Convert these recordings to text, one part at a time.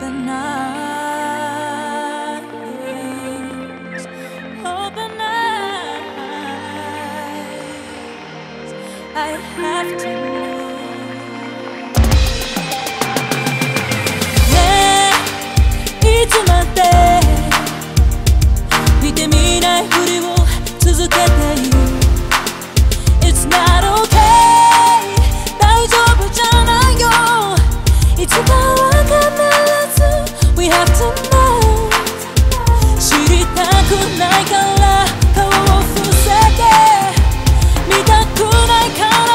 I have to move. ねえ、いつまで見てみないふりを続けている。 It's not okay、 大丈夫じゃないよ。いつかは必ず We have to move。 知りたくないから顔を伏せて、見たくないから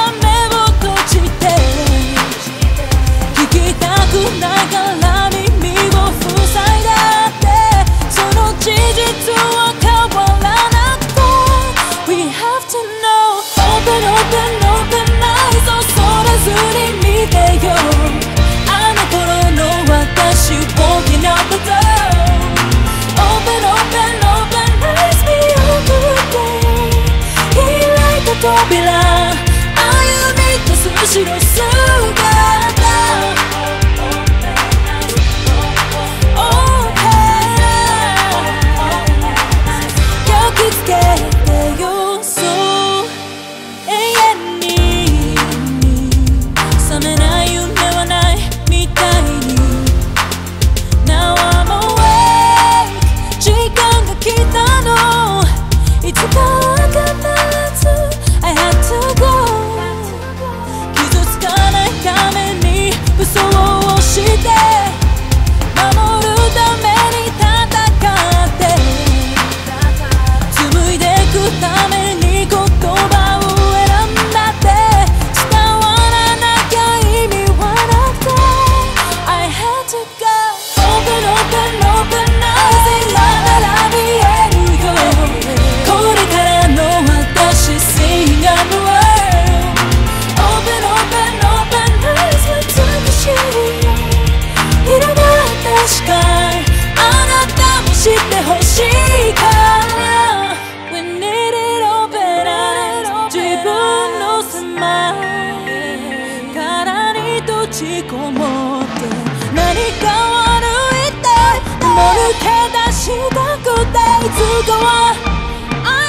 Go on. I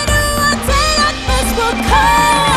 know I take that, let's go.